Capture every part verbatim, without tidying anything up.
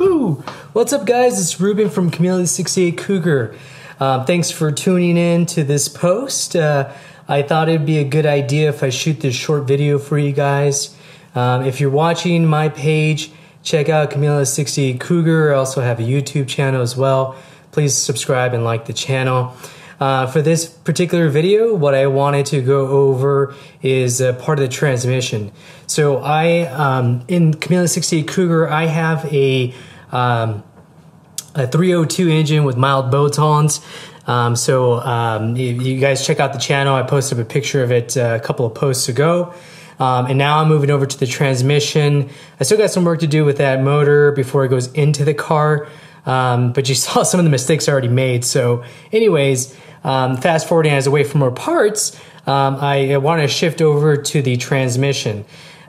Whew. What's up, guys? It's Ruben from camilathe sixty-eight cougar. Uh, thanks for tuning in to this post. Uh, I thought it'd be a good idea if I shoot this short video for you guys. Um, if you're watching my page, check out camilathe sixty-eight cougar. I also have a YouTube channel as well. Please subscribe and like the channel. Uh, for this particular video, what I wanted to go over is uh, part of the transmission. So I, um, in camilathe sixty-eight cougar, I have a, um, a three oh two engine with mild bolt-ons. Um, so um, you, you guys check out the channel. I posted a picture of it uh, a couple of posts ago. Um, and now I'm moving over to the transmission. I still got some work to do with that motor before it goes into the car. Um, but you saw some of the mistakes I already made. So anyways, um, fast forwarding as away from more parts, um, I, I want to shift over to the transmission.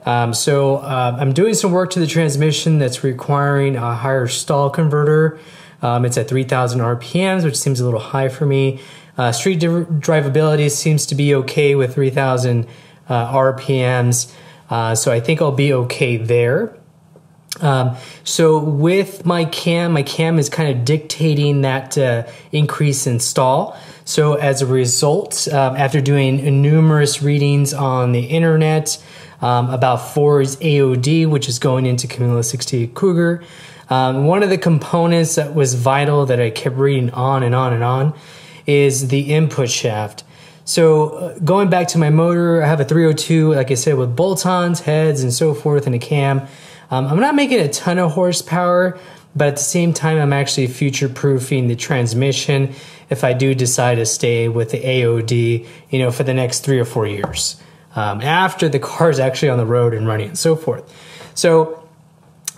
Um, so uh, I'm doing some work to the transmission that's requiring a higher stall converter. Um, it's at three thousand R P Ms, which seems a little high for me. Uh, street drivability seems to be okay with three thousand uh, R P Ms. Uh, so I think I'll be okay there. Um, so with my cam, my cam is kind of dictating that uh, increase in stall. So as a result, um, after doing numerous readings on the internet um, about four R's A O D, which is going into camilathe sixty-eight cougar, um, one of the components that was vital that I kept reading on and on and on is the input shaft. So going back to my motor, I have a three oh two, like I said, with bolt-ons, heads, and so forth in a cam. Um, I'm not making a ton of horsepower, but at the same time, I'm actually future-proofing the transmission if I do decide to stay with the A O D, you know, for the next three or four years um, after the car is actually on the road and running and so forth. So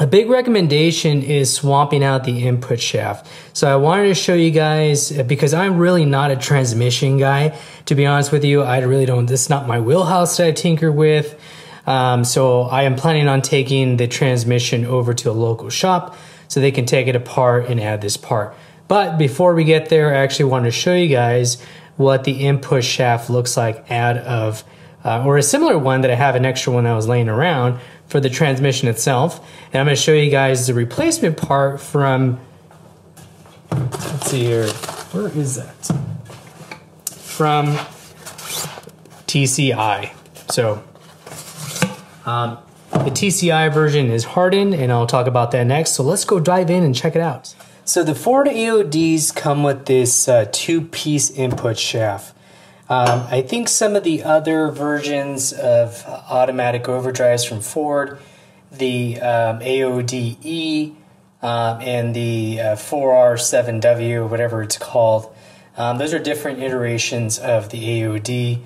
a big recommendation is swapping out the input shaft. So I wanted to show you guys, because I'm really not a transmission guy, to be honest with you. I really don't, this is not my wheelhouse that I tinker with. Um, so I am planning on taking the transmission over to a local shop so they can take it apart and add this part. But before we get there, I actually want to show you guys what the input shaft looks like out of, uh, or a similar one that I have an extra one that was laying around for the transmission itself. And I'm going to show you guys the replacement part from, let's see here, where is that? From T C I. So Um, the T C I version is hardened, and I'll talk about that next. So let's go dive in and check it out. So the Ford A O Ds come with this uh, two-piece input shaft. Um, I think some of the other versions of automatic overdrives from Ford, the um, A O D E um, and the uh, four R seven W, whatever it's called, um, those are different iterations of the A O D.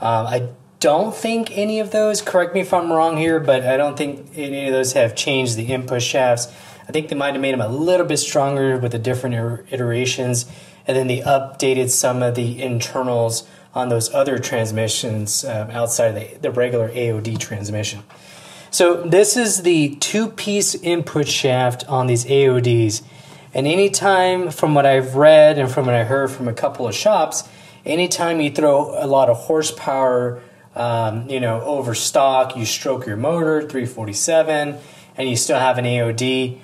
Um, I don't think any of those, correct me if I'm wrong here, but I don't think any of those have changed the input shafts. I think they might have made them a little bit stronger with the different iterations, and then they updated some of the internals on those other transmissions um, outside of the, the regular A O D transmission. So this is the two-piece input shaft on these A O Ds, and anytime from what I've read and from what I heard from a couple of shops, anytime you throw a lot of horsepower Um, you know, overstock, you stroke your motor, three forty-seven, and you still have an A O D,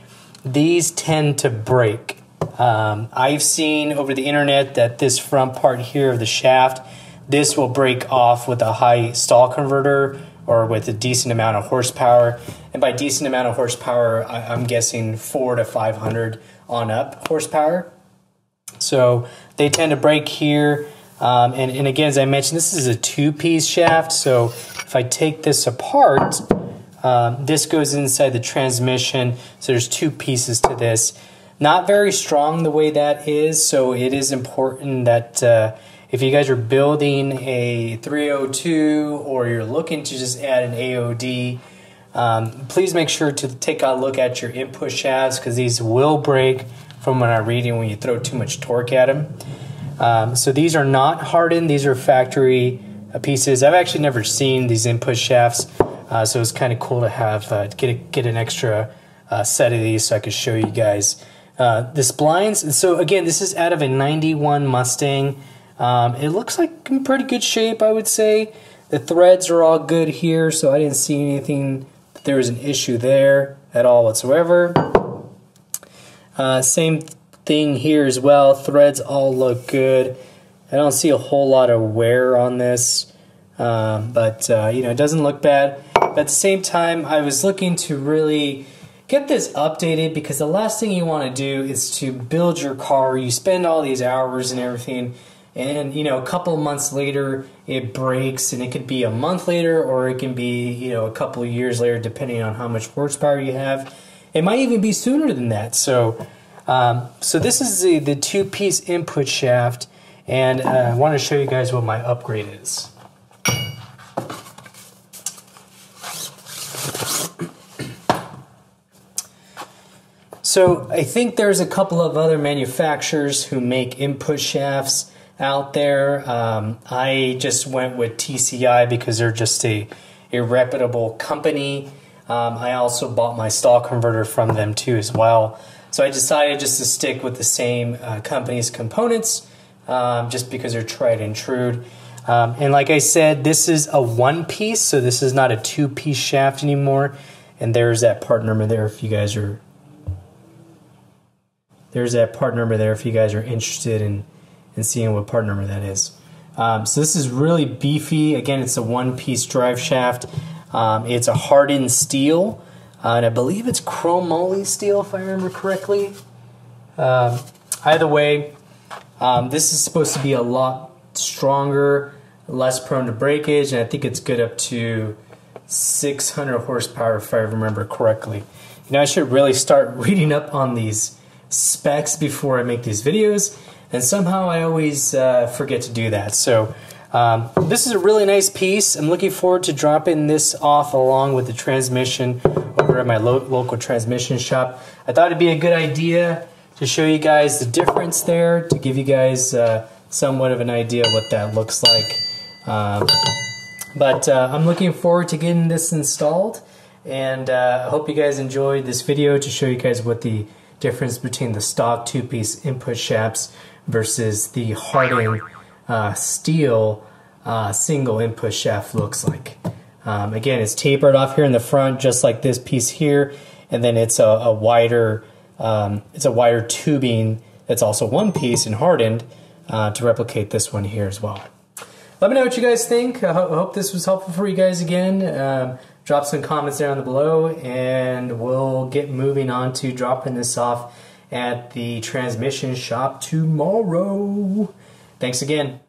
these tend to break. Um, I've seen over the internet that this front part here of the shaft, this will break off with a high stall converter or with a decent amount of horsepower. And by decent amount of horsepower, I I'm guessing four to five hundred on up horsepower. So they tend to break here. Um, and, and again, as I mentioned, this is a two-piece shaft, so if I take this apart, um, this goes inside the transmission, so there's two pieces to this. Not very strong the way that is, so it is important that uh, if you guys are building a three oh two or you're looking to just add an A O D, um, please make sure to take a look at your input shafts, because these will break from what I'm reading when you throw too much torque at them. Um, so these are not hardened, these are factory pieces. I've actually never seen these input shafts, uh, so it's kind of cool to have, uh, get, a, get an extra uh, set of these so I could show you guys. Uh, the splines, and so again, this is out of a ninety-one Mustang. Um, it looks like in pretty good shape, I would say. The threads are all good here, so I didn't see anything that there was an issue there at all whatsoever. Uh, same thing here as well. Threads all look good. I don't see a whole lot of wear on this, uh, but uh, you know, it doesn't look bad. But at the same time, I was looking to really get this updated, because the last thing you want to do is to build your car. You spend all these hours and everything, and you know, a couple months later it breaks, and it could be a month later, or it can be, you know, a couple of years later, depending on how much horsepower you have. It might even be sooner than that. So um, so this is the, the two-piece input shaft, and uh, I want to show you guys what my upgrade is. So I think there's a couple of other manufacturers who make input shafts out there. Um, I just went with T C I because they're just a, a reputable company. Um, I also bought my stall converter from them too as well. So I decided just to stick with the same uh, company's components um, just because they're tried and true. Um, and like I said, this is a one piece, so this is not a two piece shaft anymore. And there's that part number there if you guys are There's that part number there if you guys are interested in, in seeing what part number that is. Um, so this is really beefy. Again, it's a one-piece drive shaft. Um, it's a hardened steel, uh, and I believe it's chromoly steel if I remember correctly. Um, either way, um, this is supposed to be a lot stronger, less prone to breakage, and I think it's good up to six hundred horsepower if I remember correctly. You know, I should really start reading up on these specs before I make these videos, and somehow I always uh, forget to do that. So um, this is a really nice piece. I'm looking forward to dropping this off along with the transmission over at my lo local transmission shop. I thought it'd be a good idea to show you guys the difference there, to give you guys uh, somewhat of an idea of what that looks like. Um, but uh, I'm looking forward to getting this installed, and uh, I hope you guys enjoyed this video to show you guys what the difference between the stock two-piece input shafts versus the hardened uh, steel uh, single input shaft looks like. Um, again, it's tapered off here in the front, just like this piece here, and then it's a, a wider, um, it's a wider tubing that's also one piece and hardened uh, to replicate this one here as well. Let me know what you guys think. I, ho I hope this was helpful for you guys again. Um, Drop some comments down below, and we'll get moving on to dropping this off at the transmission shop tomorrow. Thanks again.